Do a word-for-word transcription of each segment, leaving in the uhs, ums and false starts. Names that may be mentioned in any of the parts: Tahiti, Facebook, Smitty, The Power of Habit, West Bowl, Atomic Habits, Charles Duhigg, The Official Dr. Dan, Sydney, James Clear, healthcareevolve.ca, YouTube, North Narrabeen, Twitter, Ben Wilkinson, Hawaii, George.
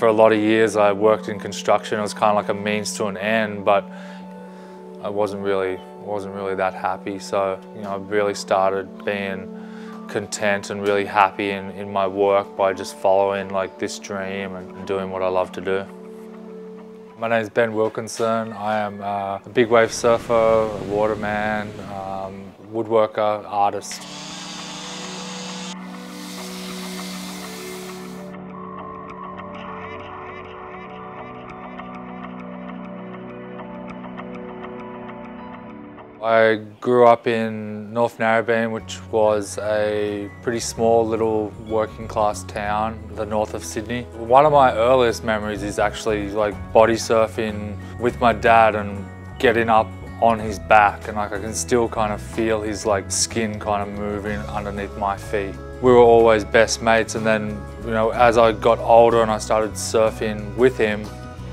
for a lot of years I worked in construction. It was kind of like a means to an end, but I wasn't really wasn't really that happy. So, you know, I really started being content and really happy in, in my work by just following like this dream and doing what I love to do. My name is Ben Wilkinson. I am uh, a big wave surfer, a waterman, um, woodworker, artist. I grew up in North Narrabeen, which was a pretty small little working class town to the north of Sydney. One of my earliest memories is actually like body surfing with my dad and getting up on his back, and like I can still kind of feel his like skin kind of moving underneath my feet. We were always best mates, and then, you know, as I got older and I started surfing with him,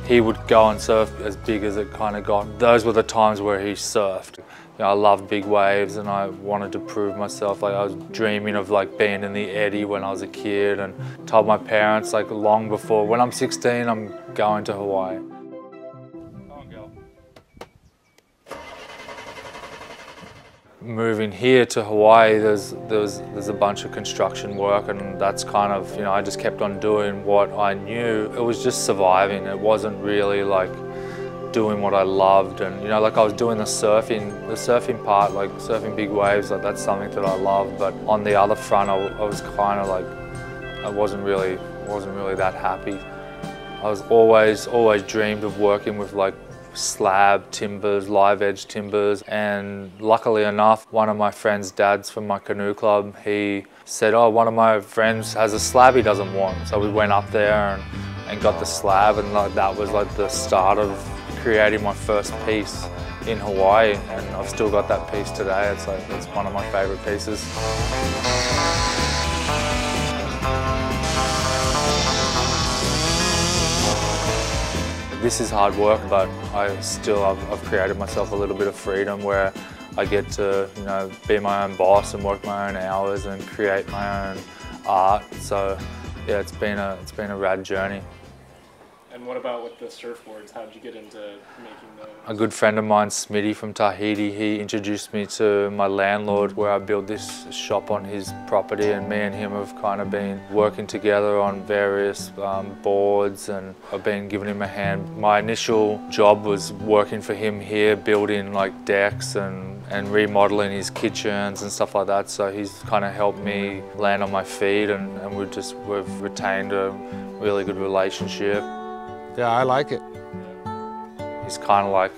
he would go and surf as big as it kind of got. Those were the times where he surfed. You know, I loved big waves and I wanted to prove myself. Like I was dreaming of like being in the eddy when I was a kid, and told my parents like long before, when I'm sixteen, I'm going to Hawaii. Go on, girl. Moving here to Hawaii, there's, there's, there's a bunch of construction work, and that's kind of, you know, I just kept on doing what I knew. It was just surviving. It wasn't really like doing what I loved, and, you know, like I was doing the surfing, the surfing part, like surfing big waves, like that's something that I love, but on the other front, I, I was kind of like, I wasn't really, wasn't really that happy. I was always, always dreamed of working with like slab timbers, live edge timbers, and luckily enough, one of my friend's dads from my canoe club, he said, oh, one of my friends has a slab he doesn't want. So we went up there and, and got the slab, and like, that was like the start of creating my first piece in Hawaii, and I've still got that piece today. It's like, it's one of my favorite pieces. This is hard work, but I still, I've, I've created myself a little bit of freedom where I get to, you know, be my own boss and work my own hours and create my own art. So, yeah, it's been a, it's been a rad journey. And what about with the surfboards? How did you get into making those? A good friend of mine, Smitty from Tahiti, he introduced me to my landlord where I built this shop on his property, and me and him have kind of been working together on various um, boards, and I've been giving him a hand. My initial job was working for him here, building like decks and, and remodeling his kitchens and stuff like that, so he's kind of helped me land on my feet, and, and we've just, we've retained a really good relationship. Yeah, I like it. He's kind of like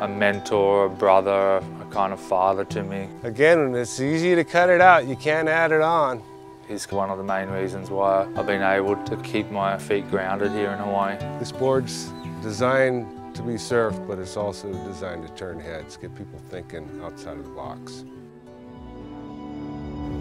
a mentor, a brother, a kind of father to me. Again, it's easy to cut it out. You can't add it on. He's one of the main reasons why I've been able to keep my feet grounded here in Hawaii. This board's designed to be surfed, but it's also designed to turn heads, get people thinking outside of the box.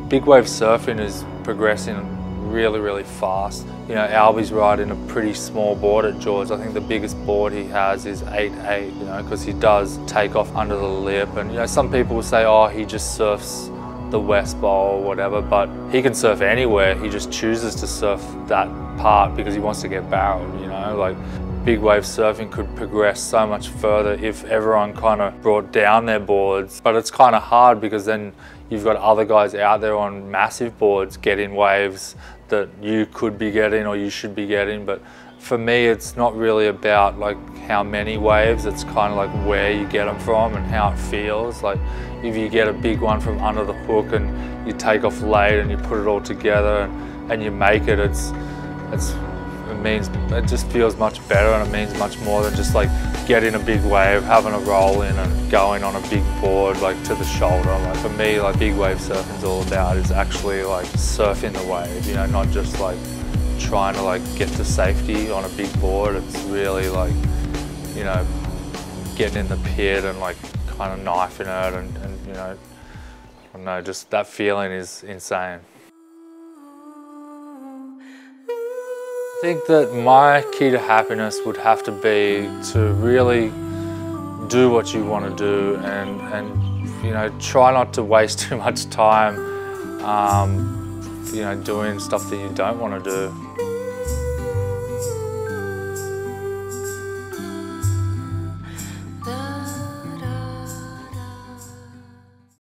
Big wave surfing is progressing really, really fast. You know, Albie's riding a pretty small board at George. I think the biggest board he has is eight eight, you know, because he does take off under the lip. And, you know, some people will say, oh, he just surfs the West Bowl or whatever, but he can surf anywhere. He just chooses to surf that part because he wants to get barreled, you know, like big wave surfing could progress so much further if everyone kind of brought down their boards. But it's kind of hard because then you've got other guys out there on massive boards getting waves that you could be getting or you should be getting. But for me, it's not really about like how many waves, it's kind of like where you get them from and how it feels. Like if you get a big one from under the hook and you take off late and you put it all together and, and you make it, it's, it's It means, it just feels much better, and it means much more than just like getting a big wave, having a roll in and going on a big board like to the shoulder. Like for me, like big wave surfing's all about is actually like surfing the wave, you know, not just like trying to like get to safety on a big board. It's really like, you know, getting in the pit and like kind of knifing it and, and you know, I don't know, just that feeling is insane. I think that my key to happiness would have to be to really do what you want to do, and, and you know, try not to waste too much time, um, you know, doing stuff that you don't want to do.